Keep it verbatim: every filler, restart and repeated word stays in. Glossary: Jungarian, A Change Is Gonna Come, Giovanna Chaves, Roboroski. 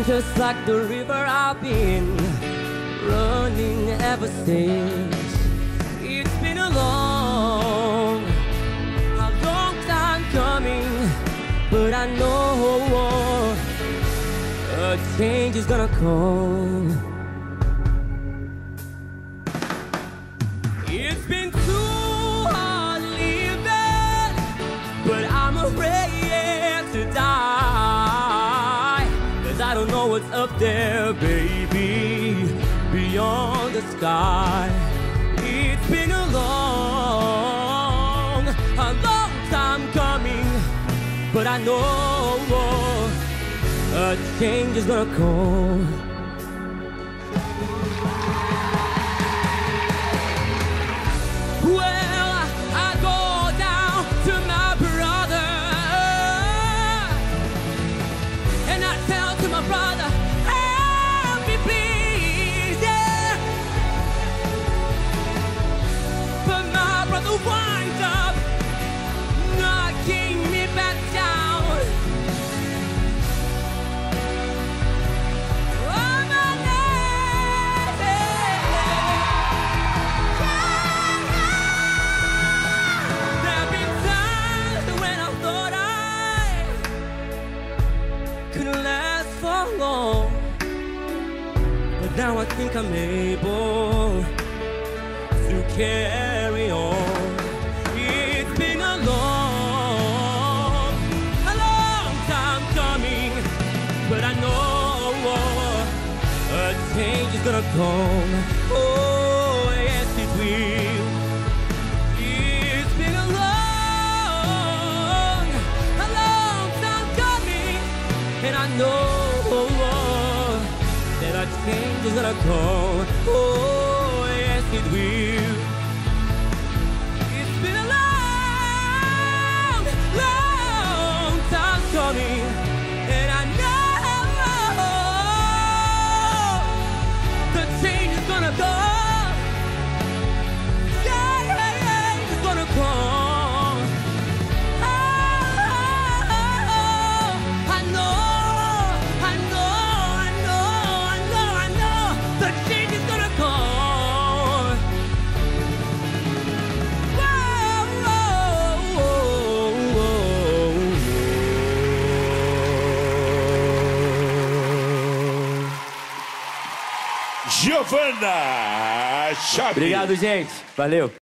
And just like the river I've been running ever since. It's been a long, a long time coming, but I know a change is gonna come. It's been too hard living, but I'm afraid to die, 'cause I don't know what's up there, baby, beyond the sky. It's been a long, a long time coming, but I know a change is gonna come. Wind up knocking me back down. Oh, my lady. There've been times when I thought I couldn't last for long, but now I think I'm able to carry on. Change is gonna come, oh yes it will. It's been a long, a long time coming, and I know that a change is gonna come, oh yes it will. It's been a long, long time coming, and I know gonna go, yeah, yeah, yeah, it's gonna come. Oh, oh, oh, I know, I know, I know, I know, I know, the change is gonna come. Whoa, whoa, whoa, whoa, whoa. Giovanna Chaves. Obrigado, gente. Valeu.